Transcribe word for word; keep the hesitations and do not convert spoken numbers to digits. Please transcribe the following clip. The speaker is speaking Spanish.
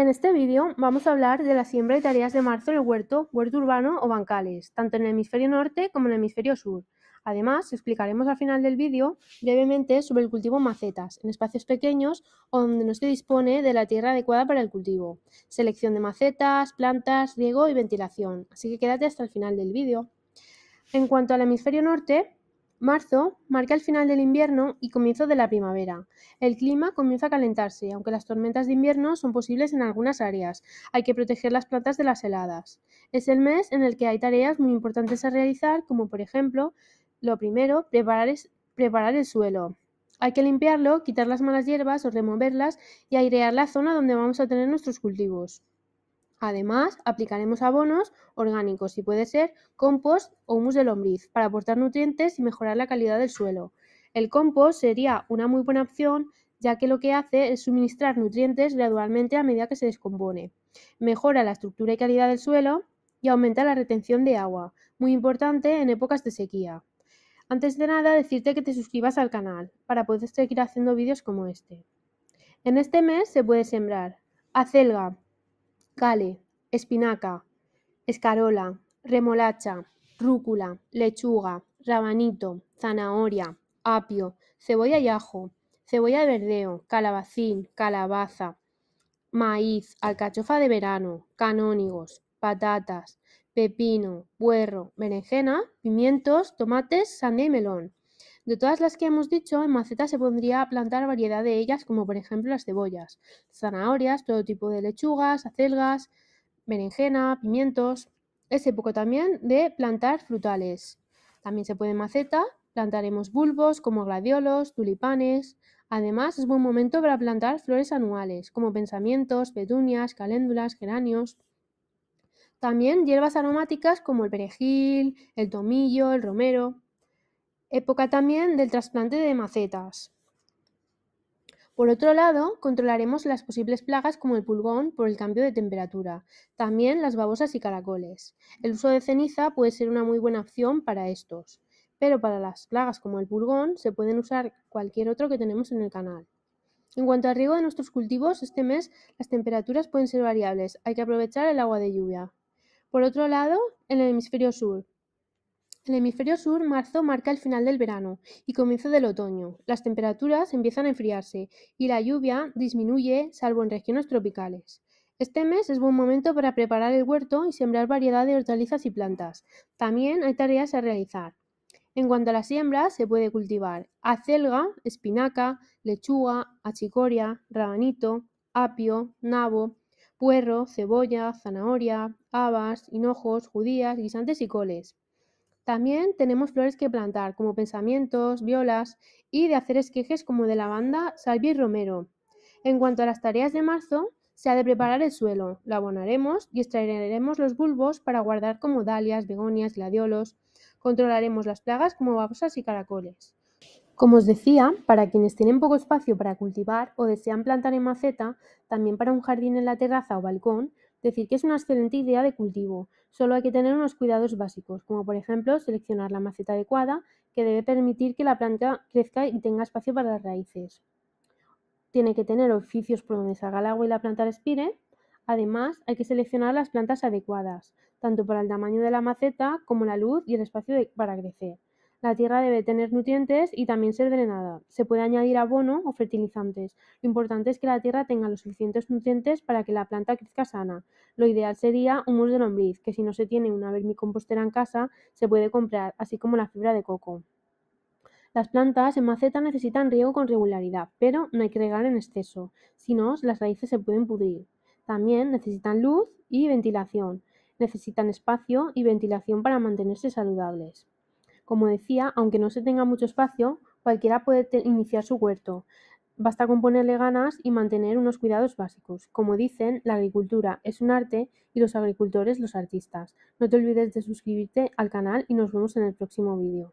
En este vídeo vamos a hablar de la siembra y tareas de marzo en el huerto, huerto urbano o bancales, tanto en el hemisferio norte como en el hemisferio sur. Además, explicaremos al final del vídeo brevemente sobre el cultivo en macetas, en espacios pequeños o donde no se dispone de la tierra adecuada para el cultivo, selección de macetas, plantas, riego y ventilación, así que quédate hasta el final del vídeo. En cuanto al hemisferio norte, marzo marca el final del invierno y comienzo de la primavera. El clima comienza a calentarse, aunque las tormentas de invierno son posibles en algunas áreas. Hay que proteger las plantas de las heladas. Es el mes en el que hay tareas muy importantes a realizar, como por ejemplo, lo primero, preparar, es, preparar el suelo. Hay que limpiarlo, quitar las malas hierbas o removerlas y airear la zona donde vamos a tener nuestros cultivos. Además, aplicaremos abonos orgánicos, si puede ser compost o humus de lombriz, para aportar nutrientes y mejorar la calidad del suelo. El compost sería una muy buena opción, ya que lo que hace es suministrar nutrientes gradualmente a medida que se descompone. Mejora la estructura y calidad del suelo y aumenta la retención de agua, muy importante en épocas de sequía. Antes de nada, decirte que te suscribas al canal, para poder seguir haciendo vídeos como este. En este mes se puede sembrar acelga, kale, espinaca, escarola, remolacha, rúcula, lechuga, rabanito, zanahoria, apio, cebolla y ajo, cebolla de verdeo, calabacín, calabaza, maíz, alcachofa de verano, canónigos, patatas, pepino, puerro, berenjena, pimientos, tomates, sandía y melón. De todas las que hemos dicho, en macetas se podría plantar variedad de ellas, como por ejemplo las cebollas, zanahorias, todo tipo de lechugas, acelgas, berenjena, pimientos. Es época también de plantar frutales. También se puede en maceta, plantaremos bulbos como gladiolos, tulipanes. Además, es buen momento para plantar flores anuales, como pensamientos, petunias, caléndulas, geranios. También hierbas aromáticas como el perejil, el tomillo, el romero. Época también del trasplante de macetas. Por otro lado, controlaremos las posibles plagas como el pulgón por el cambio de temperatura, también las babosas y caracoles. El uso de ceniza puede ser una muy buena opción para estos, pero para las plagas como el pulgón se pueden usar cualquier otro que tenemos en el canal. En cuanto al riego de nuestros cultivos, este mes las temperaturas pueden ser variables, hay que aprovechar el agua de lluvia. Por otro lado, en el hemisferio sur. En el hemisferio sur, marzo marca el final del verano y comienzo del otoño. Las temperaturas empiezan a enfriarse y la lluvia disminuye, salvo en regiones tropicales. Este mes es buen momento para preparar el huerto y sembrar variedad de hortalizas y plantas. También hay tareas a realizar. En cuanto a las siembras, se puede cultivar acelga, espinaca, lechuga, achicoria, rabanito, apio, nabo, puerro, cebolla, zanahoria, habas, hinojos, judías, guisantes y coles. También tenemos flores que plantar, como pensamientos, violas y de hacer esquejes como de lavanda, salvia y romero. En cuanto a las tareas de marzo, se ha de preparar el suelo, lo abonaremos y extraeremos los bulbos para guardar como dalias, begonias, gladiolos. Controlaremos las plagas como babosas y caracoles. Como os decía, para quienes tienen poco espacio para cultivar o desean plantar en maceta, también para un jardín en la terraza o balcón, decir que es una excelente idea de cultivo, solo hay que tener unos cuidados básicos, como por ejemplo seleccionar la maceta adecuada, que debe permitir que la planta crezca y tenga espacio para las raíces. Tiene que tener orificios por donde salga el agua y la planta respire. Además, hay que seleccionar las plantas adecuadas, tanto para el tamaño de la maceta como la luz y el espacio de, para crecer. La tierra debe tener nutrientes y también ser drenada. Se puede añadir abono o fertilizantes. Lo importante es que la tierra tenga los suficientes nutrientes para que la planta crezca sana. Lo ideal sería humus de lombriz, que si no se tiene una vermicompostera en casa, se puede comprar, así como la fibra de coco. Las plantas en maceta necesitan riego con regularidad, pero no hay que regar en exceso, si no, las raíces se pueden pudrir. También necesitan luz y ventilación. Necesitan espacio y ventilación para mantenerse saludables. Como decía, aunque no se tenga mucho espacio, cualquiera puede iniciar su huerto. Basta con ponerle ganas y mantener unos cuidados básicos. Como dicen, la agricultura es un arte y los agricultores los artistas. No te olvides de suscribirte al canal y nos vemos en el próximo vídeo.